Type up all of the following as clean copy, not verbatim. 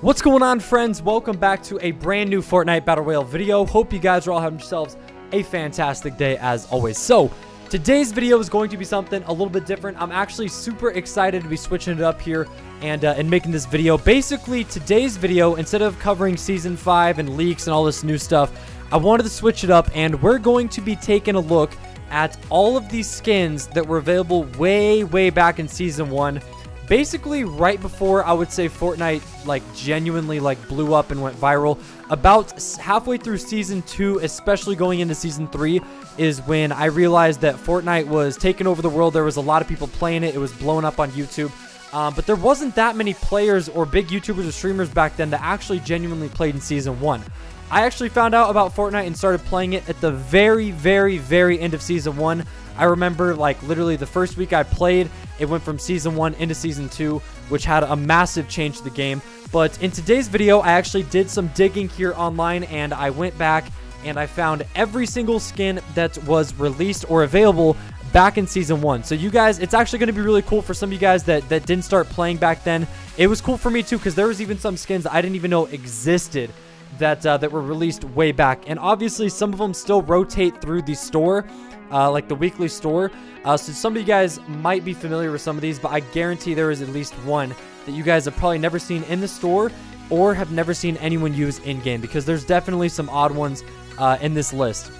What's going on, friends? Welcome back to a brand new Fortnite Battle Royale video. Hope you guys are all having yourselves a fantastic day as always. So today's video is going to be something a little bit different. I'm actually super excited to be switching it up here and making this video. Basically, today's video, instead of covering Season 5 and leaks and all this new stuff, I wanted to switch it up, and we're going to be taking a look at all of these skins that were available way back in Season 1. Basically, right before, I would say, Fortnite genuinely blew up and went viral, about halfway through Season 2, especially going into Season 3, is when I realized that Fortnite was taking over the world. There was a lot of people playing it. It was blowing up on YouTube. But there wasn't that many players or big YouTubers or streamers back then that actually genuinely played in Season 1. I actually found out about Fortnite and started playing it at the very end of Season 1. I remember literally the first week I played, it went from Season 1 into Season 2, which had a massive change to the game. But in today's video, I actually did some digging here online, and I went back and I found every single skin that was released or available back in Season 1. So you guys, it's actually going to be really cool for some of you guys that didn't start playing back then. It was cool for me too, because there was even some skins I didn't even know existed that were released way back, and obviously some of them still rotate through the store, like the weekly store, so some of you guys might be familiar with some of these, but I guarantee there is at least one that you guys have probably never seen in the store or have never seen anyone use in game, because there's definitely some odd ones in this list.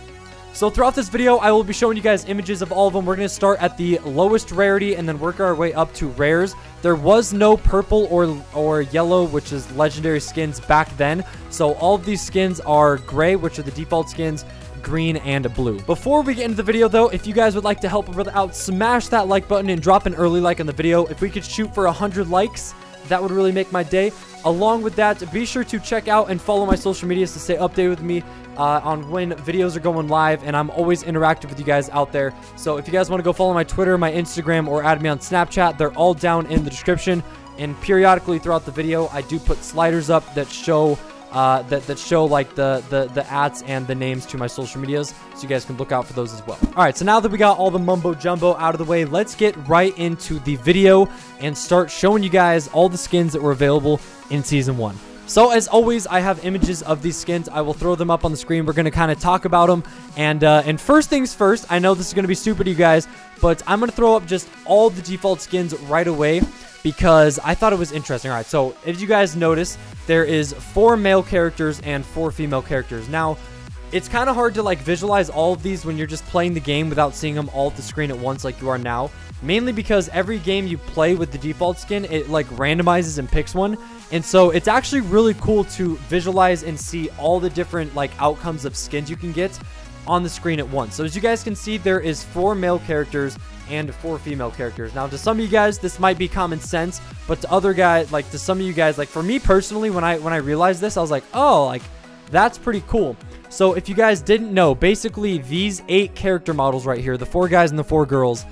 So throughout this video, I will be showing you guys images of all of them. We're going to start at the lowest rarity and then work our way up to rares. There was no purple or yellow, which is legendary skins back then. So all of these skins are gray, which are the default skins, green, and blue. Before we get into the video, though, if you guys would like to help a brother out, smash that like button and drop an early like on the video. If we could shoot for 100 likes, that would really make my day. Along with that, be sure to check out and follow my social medias to stay updated with me on when videos are going live, and I'm always interactive with you guys out there. So if you guys want to go follow my Twitter, my Instagram, or add me on Snapchat, they're all down in the description. And periodically throughout the video, I do put sliders up that show like the ads and the names to my social medias, so you guys can look out for those as well. All right, so now that we got all the mumbo jumbo out of the way, let's get right into the video and start showing you guys all the skins that were available in Season 1. So as always, I have images of these skins. I will throw them up on the screen. We're going to kind of talk about them. And first things first, I know this is going to be stupid to you guys, but I'm going to throw up just all the default skins right away, because I thought it was interesting. All right, so as you guys notice, there is 4 male characters and 4 female characters. Now, it's kind of hard to visualize all of these when you're just playing the game without seeing them all at the screen at once like you are now. Mainly because every game you play with the default skin, it randomizes and picks one. And so it's actually really cool to visualize and see all the different outcomes of skins you can get on the screen at once. So as you guys can see, there is 4 male characters and 4 female characters. Now, to some of you guys, this might be common sense, but to other guys, to some of you guys, for me personally, when I realized this, I was like, oh, that's pretty cool. So if you guys didn't know, basically these 8 character models right here, the 4 guys and the 4 girls,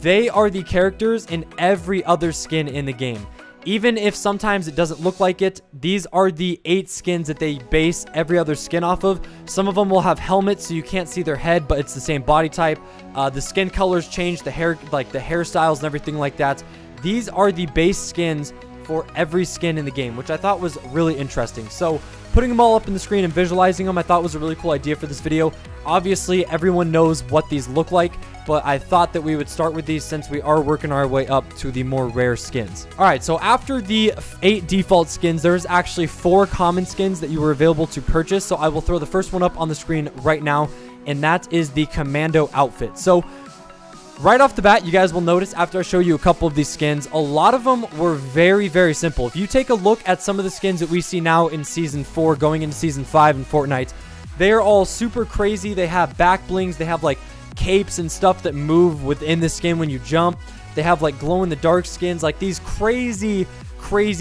they are the characters in every other skin in the game. Even if sometimes it doesn't look like it, these are the 8 skins that they base every other skin off of. Some of them will have helmets, so you can't see their head, but it's the same body type. The skin colors change, the hair, the hairstyles and everything like that. These are the base skins for every skin in the game, which I thought was really interesting. So putting them all up in the screen and visualizing them, I thought was a really cool idea for this video. Obviously, everyone knows what these look like, but I thought that we would start with these since we are working our way up to the more rare skins. All right, so after the 8 default skins, there's actually 4 common skins that you were available to purchase. So I will throw the first one up on the screen right now, and that is the Commando outfit. So right off the bat, you guys will notice after I show you a couple of these skins, a lot of them were very simple. If you take a look at some of the skins that we see now in Season 4 going into Season 5 in Fortnite, they are all super crazy. They have back blings, they have capes and stuff that move within the skin when you jump. They have glow in the dark skins, these crazy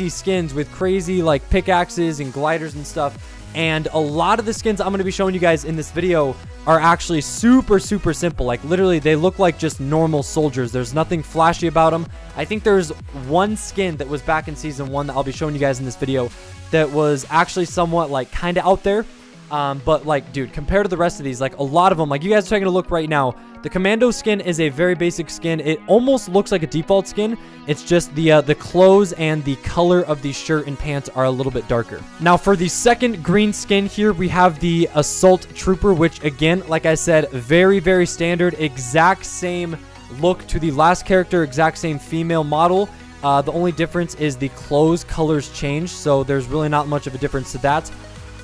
skins with crazy pickaxes and gliders and stuff. And a lot of the skins I'm going to be showing you guys in this video are actually super simple. Literally, they look like just normal soldiers. There's nothing flashy about them. I think there's one skin that was back in Season 1 that I'll be showing you guys in this video that was actually somewhat kind of out there. But dude, compared to the rest of these, a lot of them, you guys are taking a look right now, The commando skin is a very basic skin. It almost looks like a default skin. It's just the clothes and the color of the shirt and pants are a little bit darker. Now for the second green skin here, we have the Assault Trooper, which again, like I said, very standard, exact same look to the last character, exact same female model. The only difference is the clothes colors change, so there's really not much of a difference to that.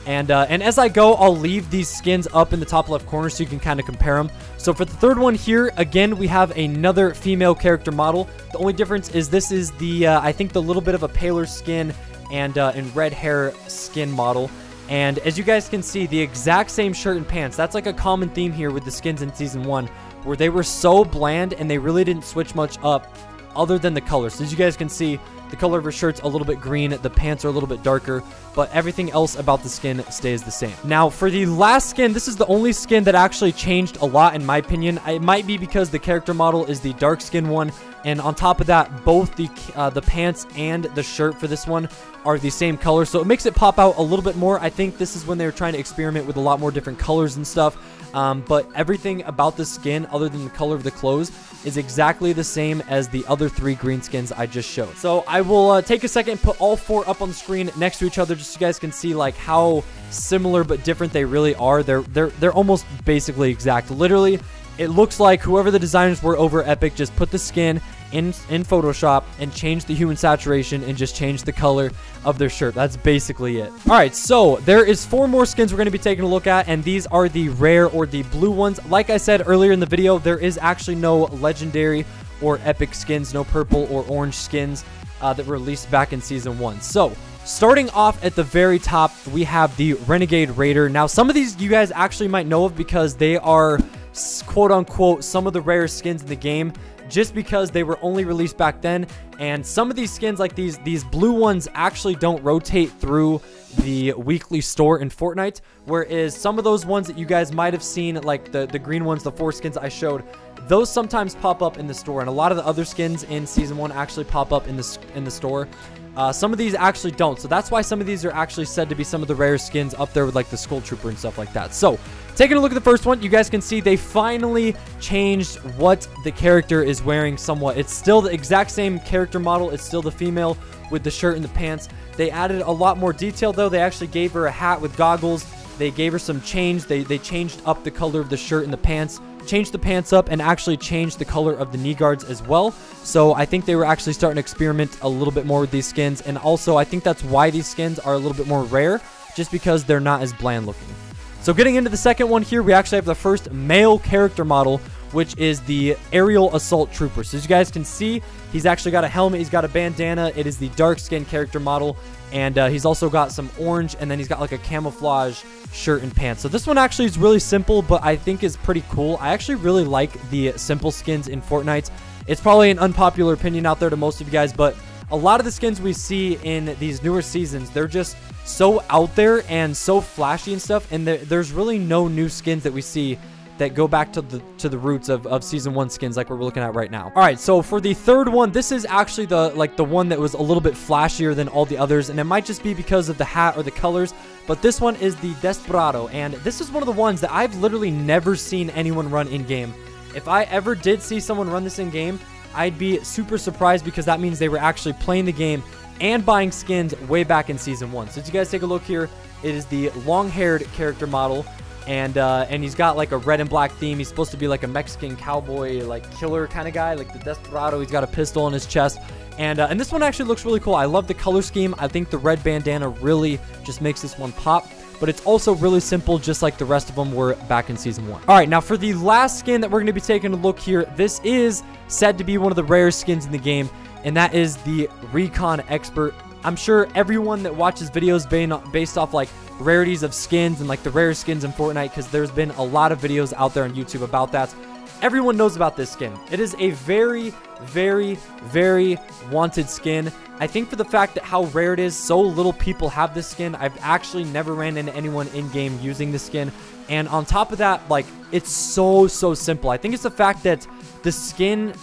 And as I go, I'll leave these skins up in the top left corner so you can kind of compare them. So for the third one here, again, we have another female character model. The only difference is this is the, I think, the little bit of a paler skin and red hair skin model. And as you guys can see, the exact same shirt and pants. That's like a common theme here with the skins in Season 1, where they were so bland and they really didn't switch much up other than the color. So as you guys can see, the color of her shirt's a little bit green, the pants are a little bit darker, but everything else about the skin stays the same. Now, for the last skin, this is the only skin that actually changed a lot, in my opinion. It might be because the character model is the dark skin one, and on top of that, both the pants and the shirt for this one are the same color, so it makes it pop out a little bit more. I think this is when they were trying to experiment with a lot more different colors and stuff. But everything about the skin, other than the color of the clothes, is exactly the same as the other three green skins I just showed. So I will take a second and put all four up on the screen next to each other, just so you guys can see like how similar but different they really are. They're almost basically exact. Literally, it looks like whoever the designers were over Epic just put the skin in Photoshop and change the human saturation and just change the color of their shirt. That's basically it. All right, so there is four more skins we're going to be taking a look at, and these are the rare or the blue ones. Like I said earlier in the video, there is actually no legendary or epic skins, no purple or orange skins that were released back in Season 1. So starting off at the very top, we have the Renegade Raider. Now, some of these you guys actually might know of because they are quote-unquote some of the rarest skins in the game, just because they were only released back then. And some of these skins, like these blue ones, actually don't rotate through the weekly store in Fortnite, whereas some of those ones that you guys might have seen, like the green ones, the four skins I showed, those sometimes pop up in the store, and a lot of the other skins in Season 1 actually pop up in the store. Some of these actually don't, so that's why some of these are actually said to be some of the rare skins, up there with like the Skull Trooper and stuff like that. So taking a look at the first one, you guys can see they finally changed what the character is wearing somewhat. It's still the exact same character model, it's still the female with the shirt and the pants. They added a lot more detail though. They actually gave her a hat with goggles, they gave her some change, they changed up the color of the shirt and the pants, changed the pants up, and actually changed the color of the knee guards as well. So I think they were actually starting to experiment a little bit more with these skins, and also I think that's why these skins are a little bit more rare, just because they're not as bland looking. So getting into the second one here, we actually have the first male character model, which is the Aerial Assault Trooper. So as you guys can see, he's actually got a helmet, he's got a bandana, it is the dark skin character model, and he's also got some orange, and then he's got like a camouflage shirt and pants. So this one actually is really simple, but I think is pretty cool. I actually really like the simple skins in Fortnite. It's probably an unpopular opinion out there to most of you guys, but a lot of the skins we see in these newer seasons, they're just so out there and so flashy and stuff, and there's really no new skins that we see that go back to the roots of Season 1 skins like we're looking at right now. All right, so for the third one, this is actually the one that was a little bit flashier than all the others, and it might just be because of the hat or the colors, but this one is the Desperado, and this is one of the ones that I've literally never seen anyone run in-game. If I ever did see someone run this in-game, I'd be super surprised, because that means they were actually playing the game and buying skins way back in Season 1. So if you guys take a look here, it is the long-haired character model, and he's got like a red and black theme. He's supposed to be like a Mexican cowboy, like killer kind of guy, like the Desperado. He's got a pistol on his chest, and this one actually looks really cool. I love the color scheme. I think the red bandana really just makes this one pop, but it's also really simple, just like the rest of them were back in Season 1. All right, now for the last skin that we're going to be taking a look here, this is said to be one of the rarest skins in the game, and that is the Recon Expert. I'm sure everyone that watches videos based off like rarities of skins and like the rare skins in Fortnite, because there's been a lot of videos out there on YouTube about that. Everyone knows about this skin. It is a very wanted skin. I think for the fact that how rare it is, so little people have this skin. I've actually never ran into anyone in game using this skin, and on top of that, like, it's so simple. I think it's the fact that the skin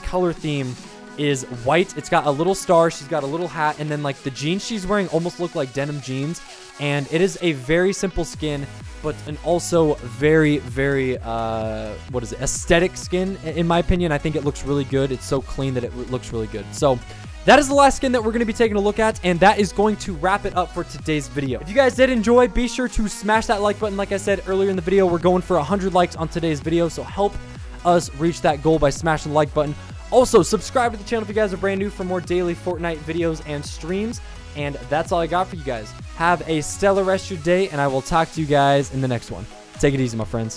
color theme is white. It's got a little star. She's got a little hat. And then like the jeans she's wearing almost look like denim jeans. And it is a very simple skin, but an also very, very, what is it? Aesthetic skin, in my opinion. I think it looks really good. It's so clean that it looks really good. So that is the last skin that we're going to be taking a look at, and that is going to wrap it up for today's video. If you guys did enjoy, be sure to smash that like button. Like I said earlier in the video, we're going for 100 likes on today's video, so help us reach that goal by smashing the like button. Also, subscribe to the channel if you guys are brand new for more daily Fortnite videos and streams, and that's all I got for you guys. Have a stellar rest of your day, and I will talk to you guys in the next one. Take it easy, my friends.